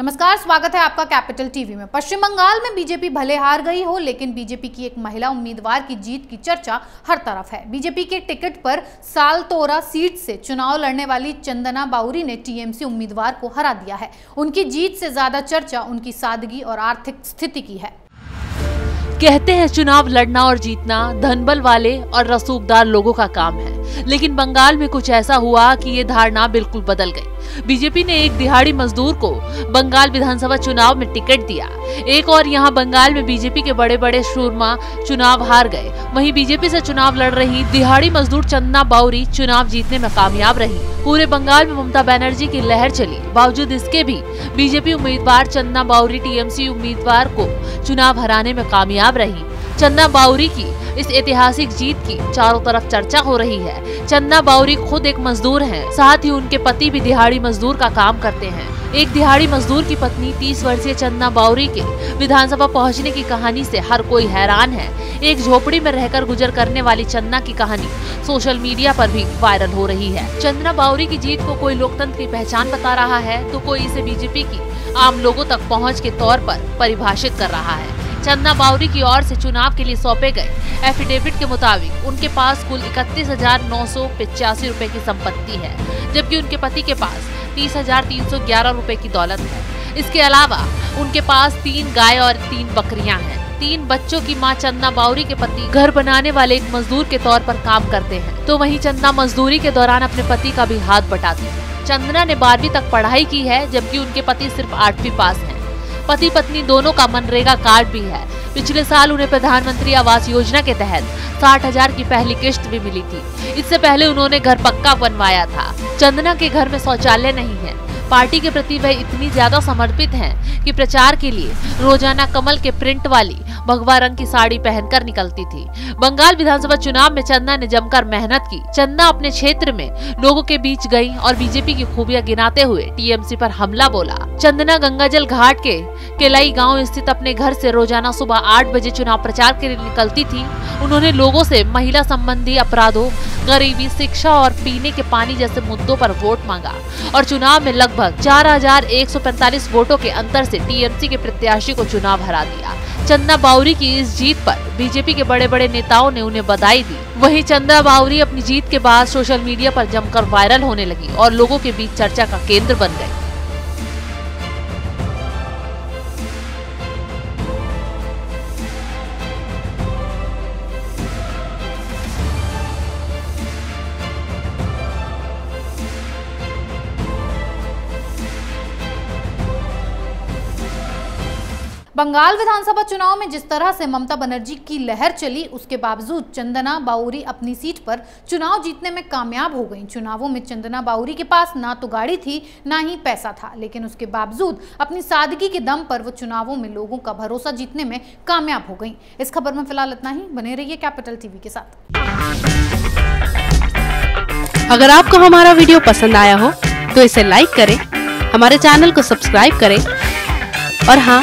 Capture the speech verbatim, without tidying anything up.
नमस्कार, स्वागत है आपका कैपिटल टीवी में। पश्चिम बंगाल में बीजेपी भले हार गई हो, लेकिन बीजेपी की एक महिला उम्मीदवार की जीत की चर्चा हर तरफ है। बीजेपी के टिकट पर सालतोरा सीट से चुनाव लड़ने वाली चंदना बाउरी ने टीएमसी उम्मीदवार को हरा दिया है। उनकी जीत से ज्यादा चर्चा उनकी सादगी और आर्थिक स्थिति की है। कहते हैं चुनाव लड़ना और जीतना धनबल वाले और रसूखदार लोगों का काम है, लेकिन बंगाल में कुछ ऐसा हुआ कि ये धारणा बिल्कुल बदल गई। बीजेपी ने एक दिहाड़ी मजदूर को बंगाल विधानसभा चुनाव में टिकट दिया। एक और यहाँ बंगाल में बीजेपी के बड़े बड़े शूरमा चुनाव हार गए, वहीं बीजेपी से चुनाव लड़ रही दिहाड़ी मजदूर चंदना बाउरी चुनाव जीतने में कामयाब रही। पूरे बंगाल में ममता बैनर्जी की लहर चली, बावजूद इसके भी बीजेपी उम्मीदवार चंदना बाउरी टीएमसी उम्मीदवार को चुनाव हराने में कामयाब रही। चंदना बाउरी की इस ऐतिहासिक जीत की चारों तरफ चर्चा हो रही है। चंदना बाउरी खुद एक मजदूर हैं, साथ ही उनके पति भी दिहाड़ी मजदूर का काम करते हैं। एक दिहाड़ी मजदूर की पत्नी तीस वर्षीय चंदना बाउरी के विधानसभा पहुंचने की कहानी से हर कोई हैरान है। एक झोपड़ी में रहकर गुजर करने वाली चंदना की कहानी सोशल मीडिया पर भी वायरल हो रही है। चंदना बाउरी की जीत को कोई लोकतंत्र की पहचान बता रहा है, तो कोई इसे बीजेपी की आम लोगों तक पहुँच के तौर पर परिभाषित कर रहा है। चंदना बाउरी की ओर से चुनाव के लिए सौंपे गए एफिडेविट के मुताबिक उनके पास कुल इकतीस हजार नौ सौ पिचासी रूपए की संपत्ति है, जबकि उनके पति के पास तीस हजार तीन सौ ग्यारह रूपए की दौलत है। इसके अलावा उनके पास तीन गाय और तीन बकरियां हैं। तीन बच्चों की मां चंदना बाउरी के पति घर बनाने वाले एक मजदूर के तौर पर काम करते हैं, तो वहीं चंदना मजदूरी के दौरान अपने पति का भी हाथ बटाती है। चंदना ने बारहवीं तक पढ़ाई की है, जबकि उनके पति सिर्फ आठवीं पास है। पति पत्नी दोनों का मनरेगा कार्ड भी है। पिछले साल उन्हें प्रधानमंत्री आवास योजना के तहत साठ हजार की पहली किश्त भी मिली थी। इससे पहले उन्होंने घर पक्का बनवाया था। चंदना के घर में शौचालय नहीं है। पार्टी के प्रति वह इतनी ज्यादा समर्पित हैं कि प्रचार के लिए रोजाना कमल के प्रिंट वाली भगवा रंग की साड़ी पहनकर निकलती थी। बंगाल विधानसभा चुनाव में चंदना ने जमकर मेहनत की। चंदना अपने क्षेत्र में लोगों के बीच गई और बीजेपी की खूबियां गिनाते हुए टीएमसी पर हमला बोला। चंदना गंगाजल घाट के केलाई गांव स्थित अपने घर से रोजाना सुबह आठ बजे चुनाव प्रचार के लिए निकलती थी। उन्होंने लोगों से महिला संबंधी अपराधों, गरीबी, शिक्षा और पीने के पानी जैसे मुद्दों पर वोट मांगा और चुनाव में लगभग चार हजार एक सौ पैंतालीस वोटों के अंतर से टीएमसी के प्रत्याशी को चुनाव हरा दिया। चंदना बाउरी की इस जीत पर बीजेपी के बड़े बड़े नेताओं ने उन्हें बधाई दी। वहीं चंदना बाउरी अपनी जीत के बाद सोशल मीडिया पर जमकर वायरल होने लगी और लोगों के बीच चर्चा का केंद्र बन गई। बंगाल विधानसभा चुनाव में जिस तरह से ममता बनर्जी की लहर चली, उसके बावजूद चंदना बाउरी अपनी सीट पर चुनाव जीतने में कामयाब हो गईं। चुनावों में चंदना बाउरी के पास ना तो गाड़ी थी, ना ही पैसा था, लेकिन उसके बावजूद अपनी सादगी के दम पर वो चुनावों में लोगों का भरोसा जीतने में कामयाब हो गईं। इस खबर में फिलहाल इतना ही। बने रहिए कैपिटल टीवी के साथ। अगर आपको हमारा वीडियो पसंद आया हो तो इसे लाइक करें, हमारे चैनल को सब्सक्राइब करें और हाँ,